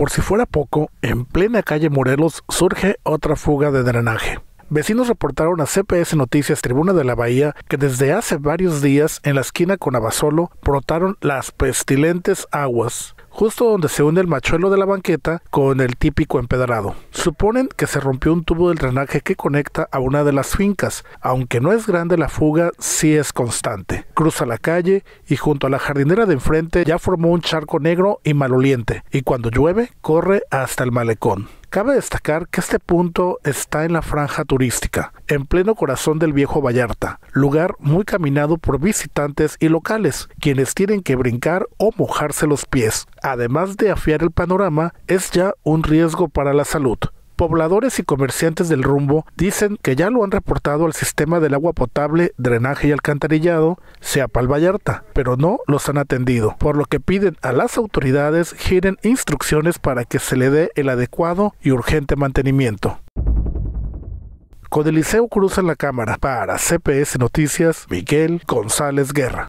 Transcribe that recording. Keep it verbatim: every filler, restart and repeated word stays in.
Por si fuera poco, en plena calle Morelos surge otra fuga de drenaje. Vecinos reportaron a C P S Noticias Tribuna de la Bahía que desde hace varios días en la esquina con Abasolo brotaron las pestilentes aguas, justo donde se une el machuelo de la banqueta con el típico empedrado. Suponen que se rompió un tubo del drenaje que conecta a una de las fincas. Aunque no es grande, la fuga sí es constante. Cruza la calle y junto a la jardinera de enfrente ya formó un charco negro y maloliente, y cuando llueve corre hasta el malecón. Cabe destacar que este punto está en la franja turística, en pleno corazón del viejo Vallarta, lugar muy caminado por visitantes y locales, quienes tienen que brincar o mojarse los pies. Además de afiar el panorama, es ya un riesgo para la salud. Pobladores y comerciantes del rumbo dicen que ya lo han reportado al sistema del agua potable, drenaje y alcantarillado, Seapal Vallarta, pero no los han atendido, por lo que piden a las autoridades giren instrucciones para que se le dé el adecuado y urgente mantenimiento. Con Eliseo cruza la cámara para C P S Noticias, Miguel González Guerra.